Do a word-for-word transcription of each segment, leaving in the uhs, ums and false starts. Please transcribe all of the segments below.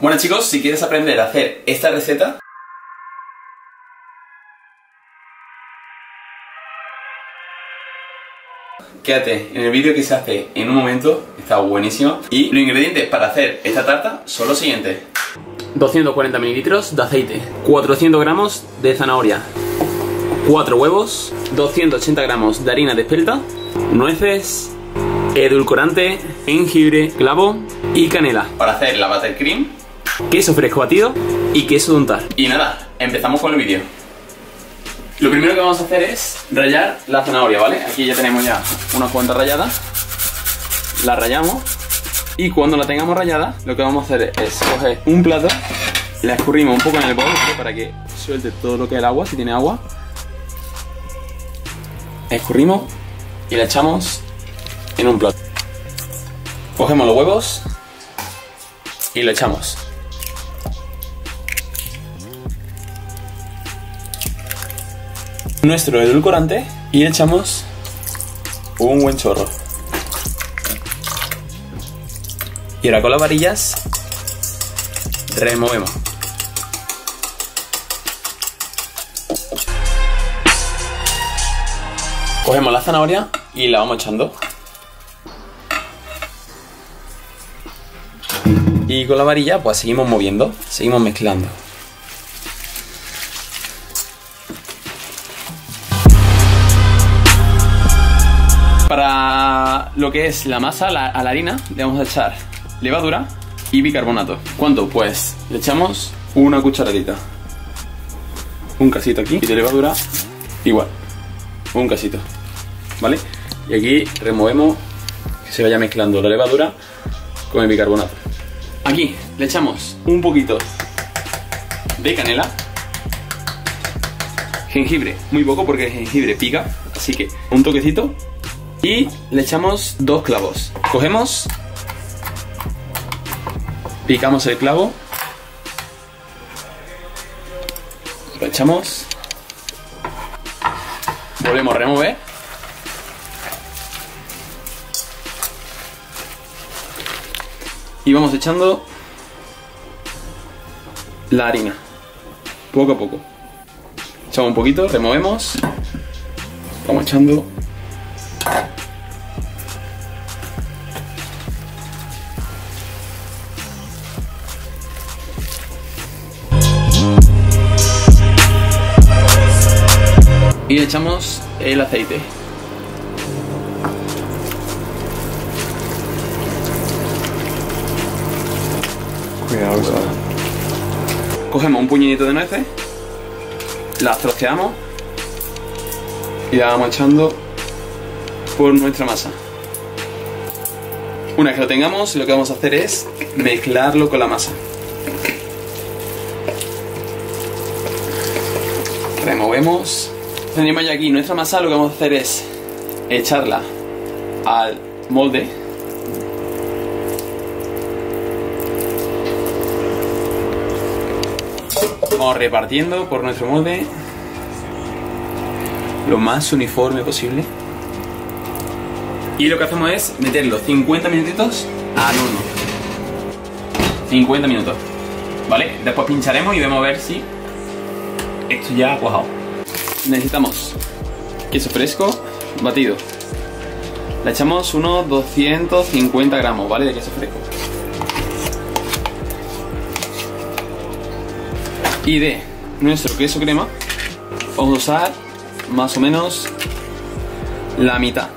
Bueno chicos, si quieres aprender a hacer esta receta, quédate en el vídeo que se hace en un momento, está buenísimo. Y los ingredientes para hacer esta tarta son los siguientes: doscientos cuarenta mililitros de aceite, cuatrocientos gramos de zanahoria, cuatro huevos, doscientos ochenta gramos de harina de espelta, nueces, edulcorante, jengibre, clavo y canela. Para hacer la buttercream, queso fresco batido y queso de untar. Y nada, empezamos con el vídeo. Lo primero que vamos a hacer es rallar la zanahoria, ¿vale? Aquí ya tenemos ya unas cuantas ralladas. La rallamos y cuando la tengamos rallada, lo que vamos a hacer es coger un plato, la escurrimos un poco en el bol para que suelte todo lo que es el agua, si tiene agua. Escurrimos y la echamos en un plato. Cogemos los huevos y lo echamos. Nuestro edulcorante y echamos un buen chorro. Y ahora con las varillas removemos. Cogemos la zanahoria y la vamos echando. Y con la varilla pues seguimos moviendo, seguimos mezclando. Para lo que es la masa, la, a la harina, le vamos a echar levadura y bicarbonato. ¿Cuánto? Pues le echamos una cucharadita. Un casito aquí. Y de levadura igual. Un casito. ¿Vale? Y aquí removemos que se vaya mezclando la levadura con el bicarbonato. Aquí le echamos un poquito de canela, jengibre, muy poco porque el jengibre pica, así que un toquecito, y le echamos dos clavos. Cogemos, picamos el clavo, lo echamos, volvemos a remover y vamos echando la harina poco a poco. Echamos un poquito, removemos, vamos echando. Y le echamos el aceite. Cuidado, cuidado. Cogemos un puñadito de nueces, las troceamos y la vamos echando por nuestra masa. Una vez que lo tengamos, lo que vamos a hacer es mezclarlo con la masa. Removemos. Tenemos ya aquí nuestra masa, lo que vamos a hacer es echarla al molde . Vamos repartiendo por nuestro molde lo más uniforme posible y lo que hacemos es meterlo cincuenta minutitos al horno, cincuenta minutos, ¿vale? Después pincharemos y vemos a ver si esto ya ha cuajado. Necesitamos queso fresco batido. Le echamos unos doscientos cincuenta gramos, ¿vale? De queso fresco. Y de nuestro queso crema vamos a usar más o menos la mitad.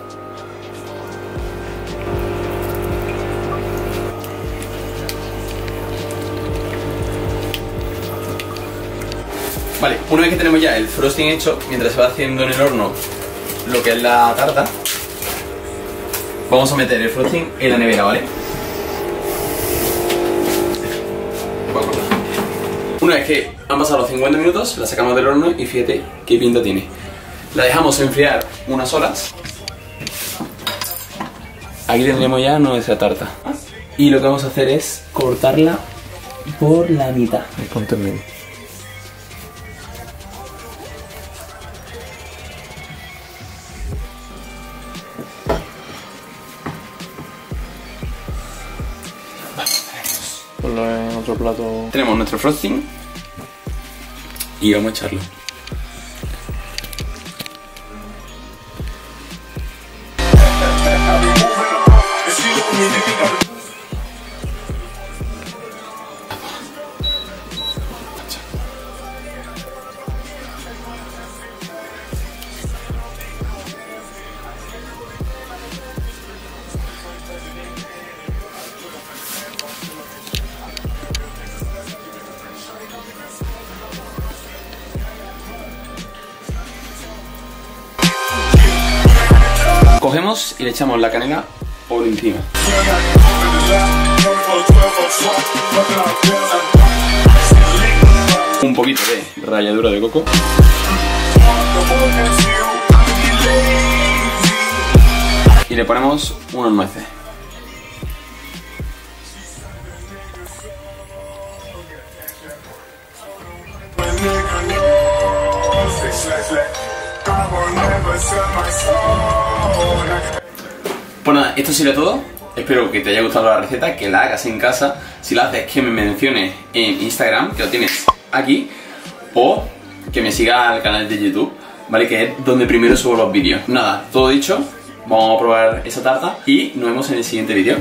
Vale, una vez que tenemos ya el frosting hecho, mientras se va haciendo en el horno lo que es la tarta, vamos a meter el frosting en la nevera, ¿vale? Una vez que han pasado los cincuenta minutos, la sacamos del horno y fíjate qué pinta tiene. La dejamos enfriar unas horas. Aquí tendremos ya nuestra tarta. Y lo que vamos a hacer es cortarla por la mitad. Ponte en medio. Ponlo en otro nuestro plato. Tenemos nuestro frosting y vamos a echarlo. Cogemos y le echamos la canela por encima. Un poquito de ralladura de coco. Y le ponemos unos nueces. Pues nada, esto sería todo. Espero que te haya gustado la receta, que la hagas en casa. Si la haces, que me menciones en Instagram, que lo tienes aquí, o que me sigas al canal de YouTube, ¿vale? Que es donde primero subo los vídeos. Nada, todo dicho, vamos a probar esa tarta y nos vemos en el siguiente vídeo.